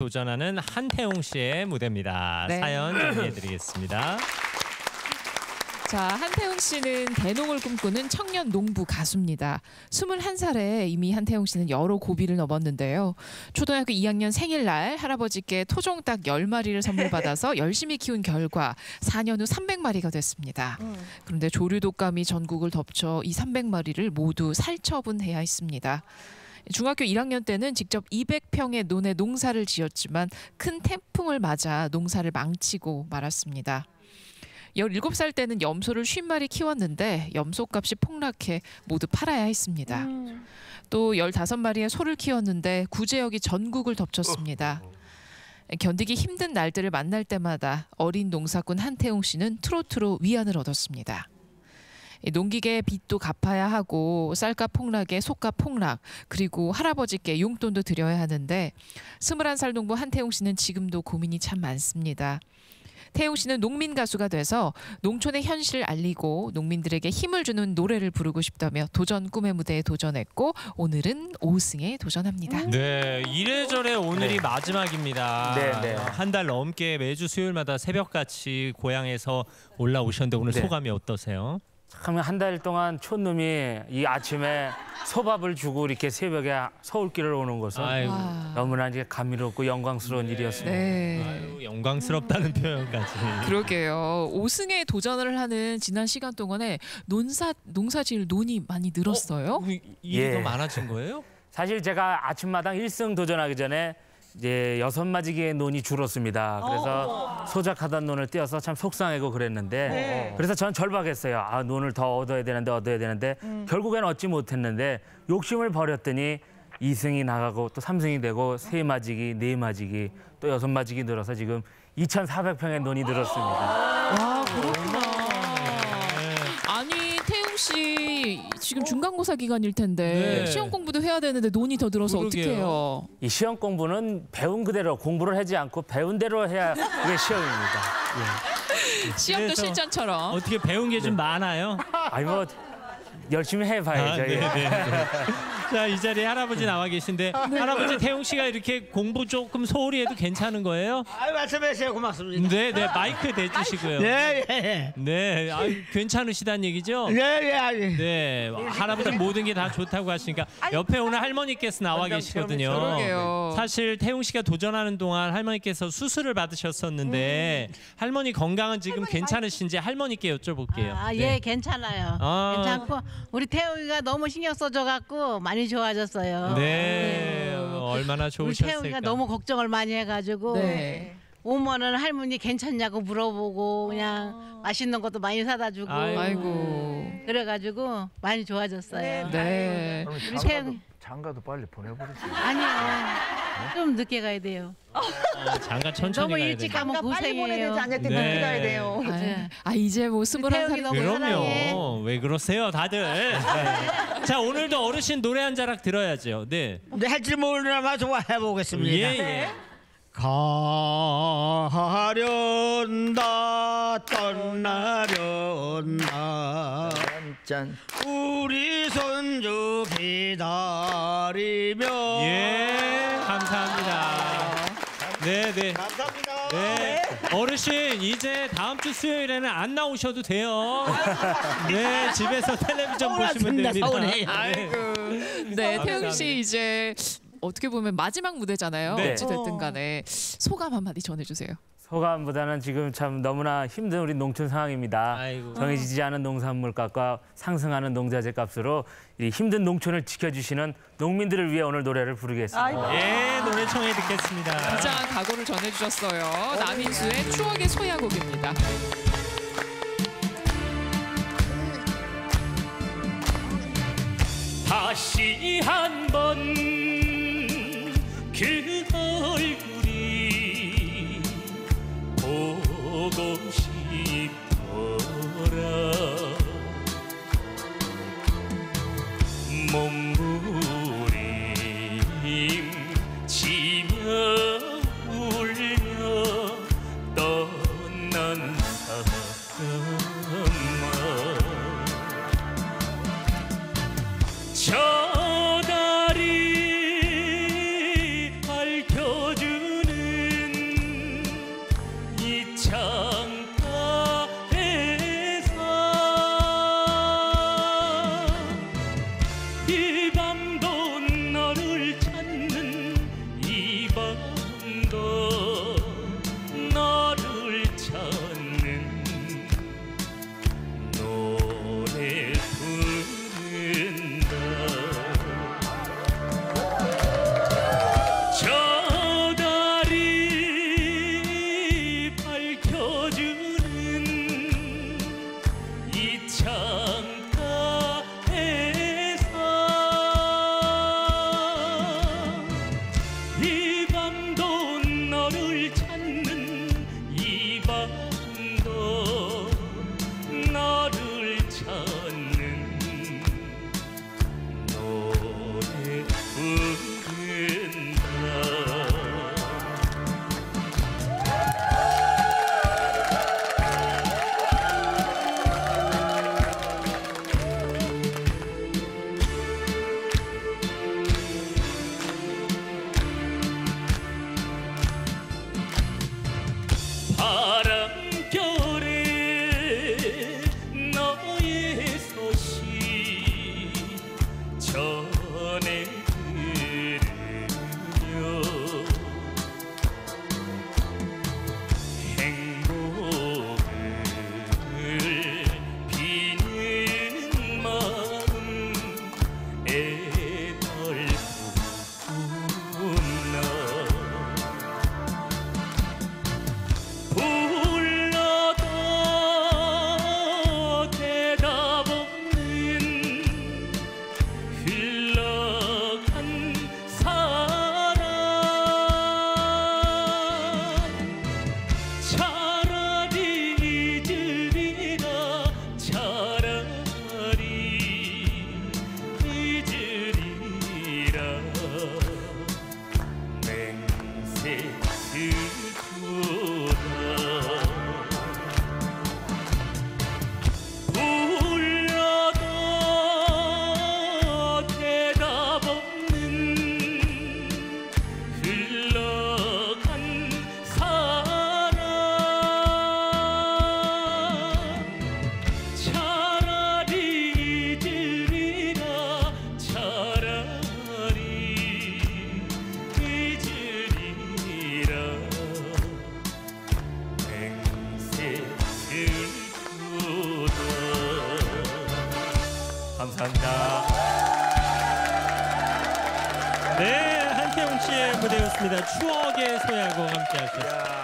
도전하는 한태웅 씨의 무대입니다. 네. 사연 정리해드리겠습니다. 자, 한태웅 씨는 대농을 꿈꾸는 청년 농부 가수입니다. 21살에 이미 한태웅 씨는 여러 고비를 넘었는데요. 초등학교 2학년 생일날 할아버지께 토종 닭 10마리를 선물받아서 열심히 키운 결과 4년 후 300마리가 됐습니다. 그런데 조류 독감이 전국을 덮쳐 이 300마리를 모두 살처분해야 했습니다. 중학교 1학년 때는 직접 200평의 논에 농사를 지었지만 큰 태풍을 맞아 농사를 망치고 말았습니다. 17살 때는 염소를 50마리 키웠는데 염소값이 폭락해 모두 팔아야 했습니다. 또 15마리의 소를 키웠는데 구제역이 전국을 덮쳤습니다. 견디기 힘든 날들을 만날 때마다 어린 농사꾼 한태웅 씨는 트로트로 위안을 얻었습니다. 농기계의 빚도 갚아야 하고 쌀값 폭락에 속값 폭락, 그리고 할아버지께 용돈도 드려야 하는데 21살 농부 한태웅 씨는 지금도 고민이 참 많습니다. 태웅 씨는 농민 가수가 돼서 농촌의 현실을 알리고 농민들에게 힘을 주는 노래를 부르고 싶다며 도전 꿈의 무대에 도전했고 오늘은 5승에 도전합니다. 네, 이래저래 오늘이 네. 마지막입니다. 네, 네. 한 달 넘게 매주 수요일마다 새벽같이 고향에서 올라오셨는데 오늘 네. 소감이 어떠세요? 참, 한 달 동안 촌놈이 이 아침에 소밥을 주고 이렇게 새벽에 서울길을 오는 것은 아이고. 너무나 이제 감미롭고 영광스러운 네. 일이었습니다. 네. 아유, 영광스럽다는 표현까지. 그러게요. 5승에 도전을 하는 지난 시간 동안에 농사질 논이 많이 늘었어요? 일이 더 많아진 거예요? 사실 제가 아침마당 1승 도전하기 전에 이제 6마지기의 논이 줄었습니다. 그래서 소작하던 논을 떼어서 참 속상하고 그랬는데 네. 그래서 전 절박했어요. 아, 논을 더 얻어야 되는데 결국엔 얻지 못했는데 욕심을 버렸더니 2승이 나가고 또 3승이 되고 3마지기, 4마지기 또 6마지기 늘어서 지금 2,400평의 논이 늘었습니다. 와, 그렇구나. 네. 아니, 태웅 씨 지금 중간고사 기간일 텐데 네. 시험 공부도 해야 되는데 논이 더 늘어서 어떻게 해요? 이 시험 공부는 배운 그대로 공부를 하지 않고 배운 대로 해야 그게 시험입니다. 예. 시험도 실전처럼. 어떻게 배운 게 좀 네. 많아요? 아니 뭐 열심히 해봐야죠. 아, 네. 자, 이 자리에 할아버지 나와 계신데 네. 할아버지 태웅 씨가 이렇게 공부 조금 소홀히 해도 괜찮은 거예요? 아유, 말씀해 주세요. 고맙습니다. 네, 마이크 대주시고요. 네. 네, 아유, 괜찮으시다는 얘기죠? 네. 네, 할아버지 모든 게 다 좋다고 하시니까 옆에 오늘 할머니께서 나와 계시거든요. 사실 태웅 씨가 도전하는 동안 할머니께서 수술을 받으셨었는데 할머니 건강은 지금 괜찮으신지 할머니께 여쭤볼게요. 아, 네. 예, 괜찮아요. 괜찮고 우리 태웅이가 너무 신경 써줘 갖고 많이 좋아졌어요. 네, 얼마나 좋으셨을까. 우리 태웅이가 너무 걱정을 많이 해가지고 네. 오면은 할머니 괜찮냐고 물어보고 그냥 맛있는 것도 많이 사다 주고. 아이고. 그래가지고 많이 좋아졌어요. 네. 우리 태웅 장가도 빨리 보내버리세요. 아니요. 좀 늦게 가야 돼요. 장가 천천히 가야 돼요. 너무 일찍 가면 고생해요. 장가 때 늦게 가야 돼요. 아, 이제 뭐 21살이 너무 사랑해. 그럼요. 왜 그러세요, 다들. 네. 자, 오늘도 어르신 노래 한 자락 들어야죠. 네. 할지 모르나마 좋아해 보겠습니다. 예. 가련다 떠나련다 우리 손주 기다리며. 예. 감사합니다. 네. 감사합니다. 네. 어르신, 이제 다음 주 수요일에는 안 나오셔도 돼요. 네, 집에서 텔레비전 보시면 됩니다. 서운해. 아이고. 네, 태웅 씨 이제 어떻게 보면 마지막 무대잖아요. 네. 어찌 됐든 간에 소감 한마디 전해주세요. 소감보다는 지금 참 너무나 힘든 우리 농촌 상황입니다. 아이고. 정해지지 않은 농산물값과 상승하는 농자재 값으로 이 힘든 농촌을 지켜주시는 농민들을 위해 오늘 노래를 부르겠습니다. 아이고. 예, 노래 청해 듣겠습니다. 굉장한 각오를 전해주셨어요. 남인수의 추억의 소야곡입니다. 다시 한번 그 얼굴이 보고 싶더라. 몸부림치며 울며 떠난 사람아. 저 달이 밝혀주 감사합니다. 네, 한태웅 씨의 무대였습니다. 추억의 소야곡 함께 하셨습니다.